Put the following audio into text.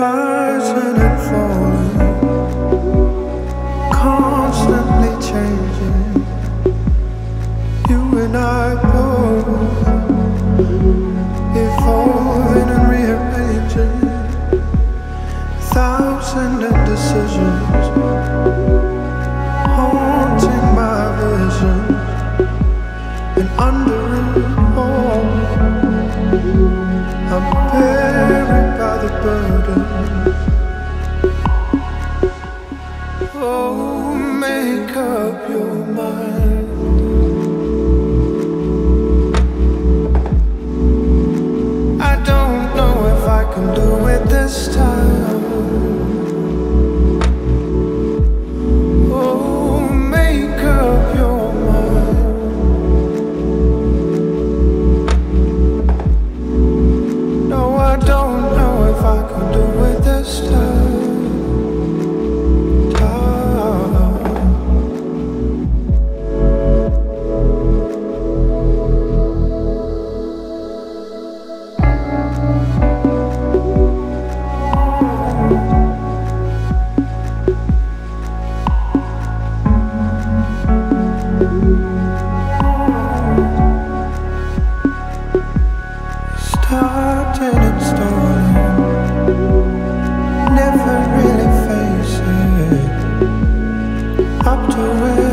rising and falling, constantly changing. You and I both evolving and rearranging, a thousand indecisions haunting my vision, and under it all I'm buried by the burden. Oh, make up your mind. I don't know if I can do it this time. Oh, make up your mind. I can do it this time, Starting and starting, never really face it up to it.